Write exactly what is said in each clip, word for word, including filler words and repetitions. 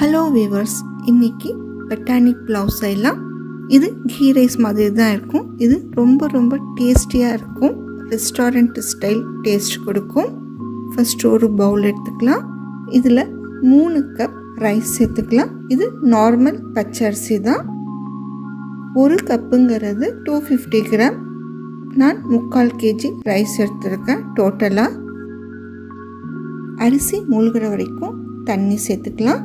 Hello viewers, இன்னைக்கு பட்டாணி புலாவ் செய்யலாம். இது கீ ரைஸ் மாதிரி தான் இருக்கும். இது ரொம்ப ரொம்ப டேஸ்டியாக இருக்கும். ரெஸ்டாரண்ட் ஸ்டைல் டேஸ்ட் கொடுக்கும். ஃபர்ஸ்ட் ஒரு பவுல் எடுத்துக்கலாம். இதில் மூணு கப் ரைஸ் சேர்த்துக்கலாம். இது நார்மல் பச்சரிசி தான். ஒரு கப்புங்கிறது டூ ஃபிஃப்டி கிராம். நான் முக்கால் கேஜி ரைஸ் எடுத்துருக்கேன். டோட்டலாக அரிசி மூழ்கிற வரைக்கும் தண்ணி சேர்த்துக்கலாம்.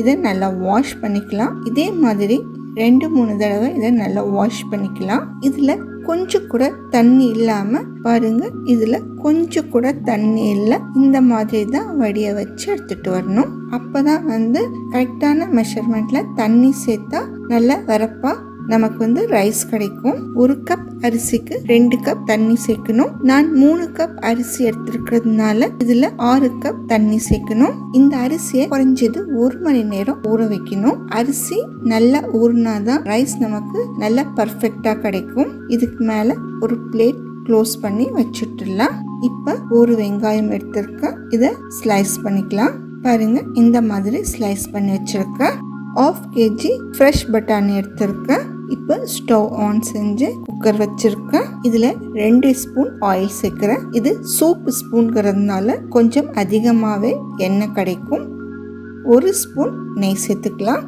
இதை நல்லா வாஷ் பண்ணிக்கலாம். இதே மாதிரி ரெண்டு மூணு தடவை இதை நல்லா வாஷ் பண்ணிக்கலாம். இதில் கொஞ்சம் கூட தண்ணி இல்லாமல் பாருங்கள், இதில் கொஞ்சம் கூட தண்ணி இல்லை. இந்த மாதிரி தான் வடியை வச்சு எடுத்துகிட்டு வரணும். அப்போ தான் வந்து கரெக்டான மெஷர்மெண்ட்டில் தண்ணி சேர்த்தா நல்லா வரப்பாக நமக்கு வந்து ரைஸ் கிடைக்கும். ஒரு கப் அரிசிக்கு ரெண்டு கப் தண்ணி சேர்க்கணும். நான் மூணு கப் அரிசி எடுத்துருக்கிறதுனால இதுல ஆறு கப் தண்ணி சேர்க்கணும். இந்த அரிசியை குறைஞ்சது ஒரு மணி நேரம் ஊற வைக்கணும். அரிசி நல்லா ஊறினாதான் ரைஸ் நமக்கு நல்லா பர்ஃபெக்டா கிடைக்கும். இதுக்கு மேல ஒரு பிளேட் க்ளோஸ் பண்ணி வச்சுட்டுலாம். இப்போ ஒரு வெங்காயம் எடுத்திருக்கேன். இதை ஸ்லைஸ் பண்ணிக்கலாம். பாருங்க, இந்த மாதிரி ஸ்லைஸ் பண்ணி வச்சிருக்கேன். ஆஃப் கேஜி ஃப்ரெஷ் பட்டாணி எடுத்திருக்கேன். இப்போ ஸ்டவ் ஆன் செஞ்சு குக்கர் வச்சிருக்கேன். இதுல ரெண்டு ஸ்பூன் ஆயில் சேர்க்கிறேன். இது சூப் ஸ்பூன்கிறதுனால கொஞ்சம் அதிகமாகவே எண்ணெய் கிடைக்கும். ஒரு ஸ்பூன் நெய் சேர்த்துக்கலாம்.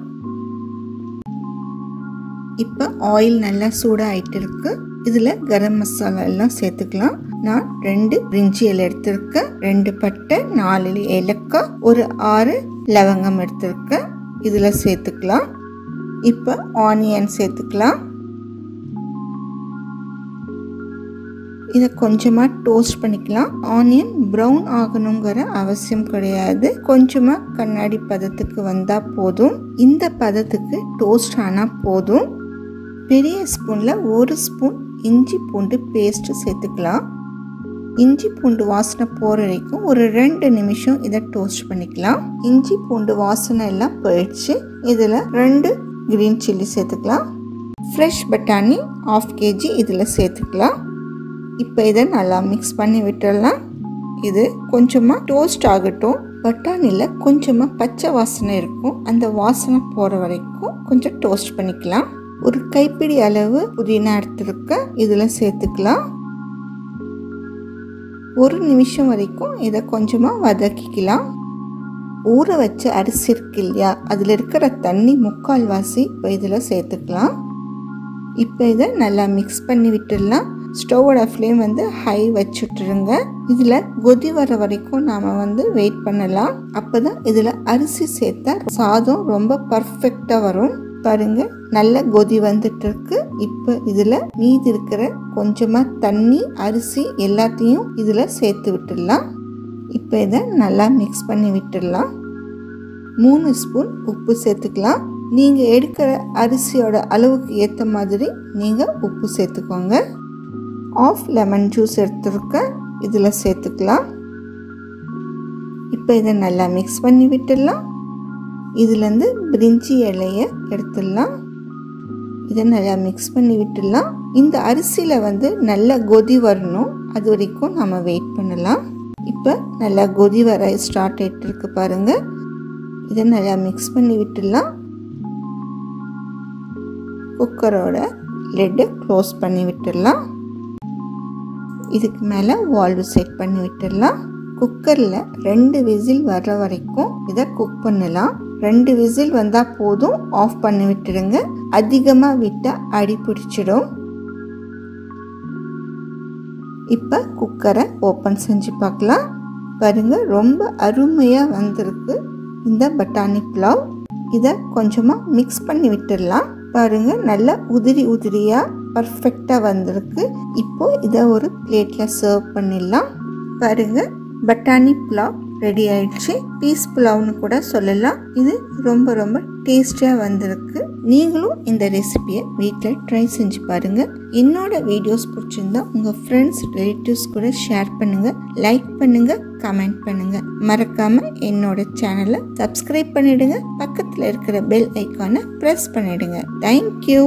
இப்போ ஆயில் நல்லா சூடாகிட்டு இருக்கு. இதுல கரம் மசாலா எல்லாம் சேர்த்துக்கலாம். நான் ரெண்டு பிரிஞ்சி இலை எடுத்திருக்கேன், ரெண்டு பட்டை, நாலு ஏலக்காய், ஒரு ஆறு லவங்கம் எடுத்திருக்கேன். இதில் சேர்த்துக்கலாம். இப்போ ஆனியன் சேர்த்துக்கலாம். இதை கொஞ்சமாக டோஸ்ட் பண்ணிக்கலாம். ஆனியன் ப்ரௌன் ஆகணுங்கிற அவசியம் கிடையாது. கொஞ்சமாக கண்ணாடி பதத்துக்கு வந்தால் போதும். இந்த பதத்துக்கு டோஸ்ட் ஆனால் போதும். பெரிய ஸ்பூனில் ஒரு ஸ்பூன் இஞ்சி பூண்டு பேஸ்ட்டு சேர்த்துக்கலாம். இஞ்சி பூண்டு வாசனை போகிற வரைக்கும் ஒரு ரெண்டு நிமிஷம் இதை டோஸ்ட் பண்ணிக்கலாம். இஞ்சி பூண்டு வாசனை எல்லாம் போயிடுச்சு. இதில் ரெண்டு கிரீன் சில்லி சேர்த்துக்கலாம். ஃப்ரெஷ் பட்டாணி ஆஃப் கேஜி இதில் சேர்த்துக்கலாம். இப்போ இதை நல்லா மிக்ஸ் பண்ணி விட்டுடலாம். இது கொஞ்சமாக டோஸ்ட் ஆகட்டும். பட்டாணியில் கொஞ்சமாக பச்சை வாசனை இருக்கும். அந்த வாசனை போகிற வரைக்கும் கொஞ்சம் டோஸ்ட் பண்ணிக்கலாம். ஒரு கைப்பிடி அளவு புதினா எடுத்துருக்கேன். இதில் சேர்த்துக்கலாம். ஒரு நிமிஷம் வரைக்கும் இதை கொஞ்சமாக வதக்கிக்கலாம். ஊற வச்ச அரிசி இருக்கு இல்லையா, அதில் இருக்கிற தண்ணி முக்கால்வாசி இப்போ இதில் சேர்த்துக்கலாம். இப்போ இதை நல்லா மிக்ஸ் பண்ணி விட்டுடலாம். ஸ்டவ்வோட ஃப்ளேம் வந்து ஹை வச்சுட்டுருங்க. இதில் கொதி வர வரைக்கும் நாம் வந்து வெயிட் பண்ணலாம். அப்போ தான் இதில் அரிசி சேர்த்தா சாதம் ரொம்ப பர்ஃபெக்டாக வரும். பாருங்க, நல்ல கொதி வந்துட்டு இருக்கு. இப்போ இதுல மீதி இருக்கிற கொஞ்சமா தண்ணி, அரிசி எல்லாத்தையும் இதுல சேர்த்து விட்டுடலாம். இப்போ இதை நல்லா மிக்ஸ் பண்ணி விட்டுடலாம். மூணு ஸ்பூன் உப்பு சேர்த்துக்கலாம். நீங்க எடுக்கிற அரிசியோட அளவுக்கு ஏற்ற மாதிரி நீங்க உப்பு சேர்த்துக்கோங்க. ஆஃப் லெமன் ஜூஸ் எடுத்துருக்கேன். இதுல சேர்த்துக்கலாம். இப்போ இதை நல்லா மிக்ஸ் பண்ணி விட்டுடலாம். இதுலேருந்து பிரிஞ்சி இலையை எடுத்துடலாம். இதை நல்லா மிக்ஸ் பண்ணி விட்டுடலாம். இந்த அரிசியில் வந்து நல்லா கொதி வரணும். அது வரைக்கும் நம்ம வெயிட் பண்ணலாம். இப்போ நல்லா கொதி வர ஸ்டார்ட் ஆகிட்டு இருக்கு. பாருங்கள், இதை நல்லா மிக்ஸ் பண்ணி விட்டுடலாம். குக்கரோட லெட்டை க்ளோஸ் பண்ணி விட்டுடலாம். இதுக்கு மேலே வால்வு செட் பண்ணி விட்டுடலாம். குக்கரில் ரெண்டு விசில் வர்ற வரைக்கும் இதை குக் பண்ணலாம். ரெண்டு விசில் வந்தால் போதும், ஆஃப் பண்ணி விட்டுடுங்க. அதிகமாக விட்டால் அடி பிடிச்சிடும். இப்போ குக்கரை ஓப்பன் செஞ்சு பார்க்கலாம். பாருங்கள், ரொம்ப அருமையாக வந்திருக்கு இந்த பட்டாணி புலாவ். இதை கொஞ்சமாக மிக்ஸ் பண்ணி விட்டுடலாம். பாருங்கள், நல்லா உதிரி உதிரியாக பர்ஃபெக்டாக வந்திருக்கு. இப்போது இதை ஒரு பிளேட்டில் சர்வ் பண்ணிடலாம். பாருங்கள், பட்டாணி புலாவ் ரெடி ஆயிடுச்சு. பீஸ் புலாவ்னு கூட சொல்லலாம். இது ரொம்ப ரொம்ப டேஸ்டியாக வந்திருக்கு. நீங்களும் இந்த ரெசிபியை வீட்டில் ட்ரை செஞ்சு பாருங்கள். என்னோட வீடியோஸ் பிடிச்சிருந்தா உங்கள் ஃப்ரெண்ட்ஸ், ரிலேட்டிவ்ஸ் கூட ஷேர் பண்ணுங்கள், லைக் பண்ணுங்கள், கமெண்ட் பண்ணுங்கள். மறக்காமல் என்னோட சேனலை சப்ஸ்கிரைப் பண்ணிவிடுங்க. பக்கத்தில் இருக்கிற பெல் ஐக்கானை ப்ரெஸ் பண்ணிவிடுங்க. தேங்க்யூ.